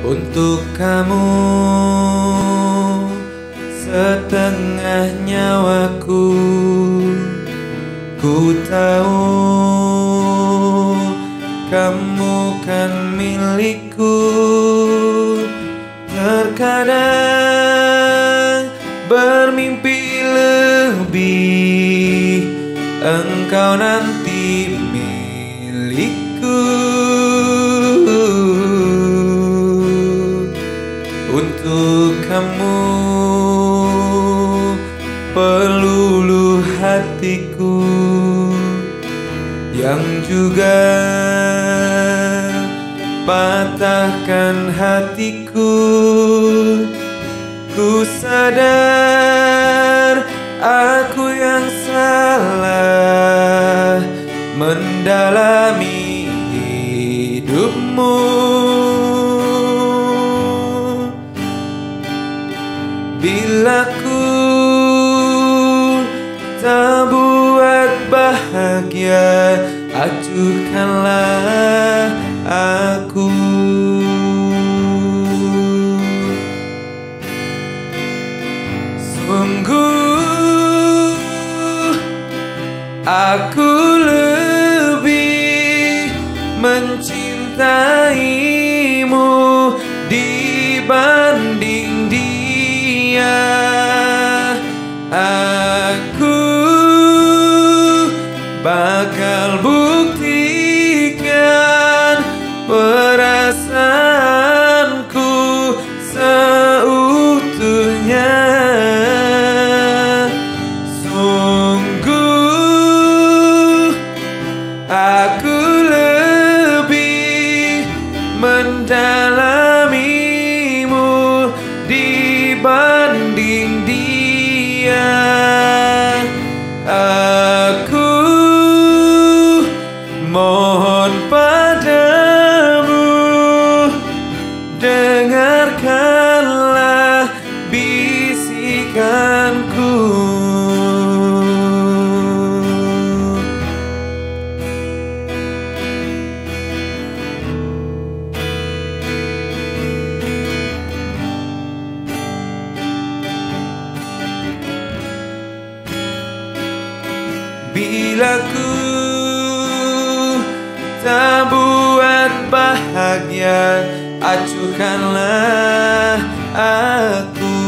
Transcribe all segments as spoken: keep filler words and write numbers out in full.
Untuk kamu setengah nyawaku. Ku tahu kamu kan milikku. Terkadang bermimpi lebih, engkau nanti milikku. Untuk kamu peluluh hatiku, yang juga patahkan hatiku. Ku sadar aku yang salah mendalami hidupmu. Bila ku tak buat bahagia, acuhkanlah aku. Sungguh aku lebih mencintaimu dibanding dia. Aku bakal buktikan perasaanku seutuhnya. Sungguh aku lebih mendalamimu dibanding dia. Aku mohon padamu, dengarkanlah bisikanku. Bila ku tak buat bahagia, acuhkanlah aku.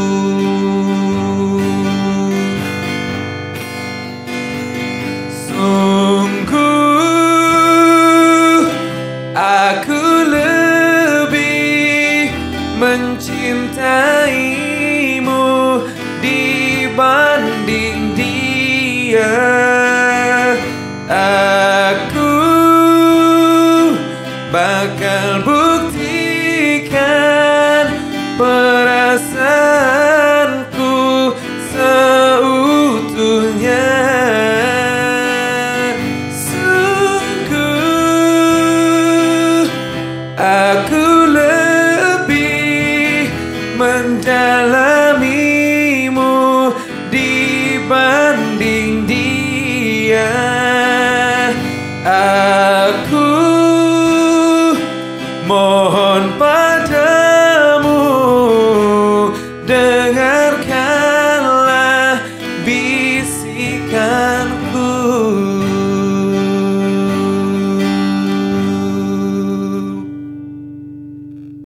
Sungguh aku lebih mencintaimu dibanding dia. Aku bakal buktikan.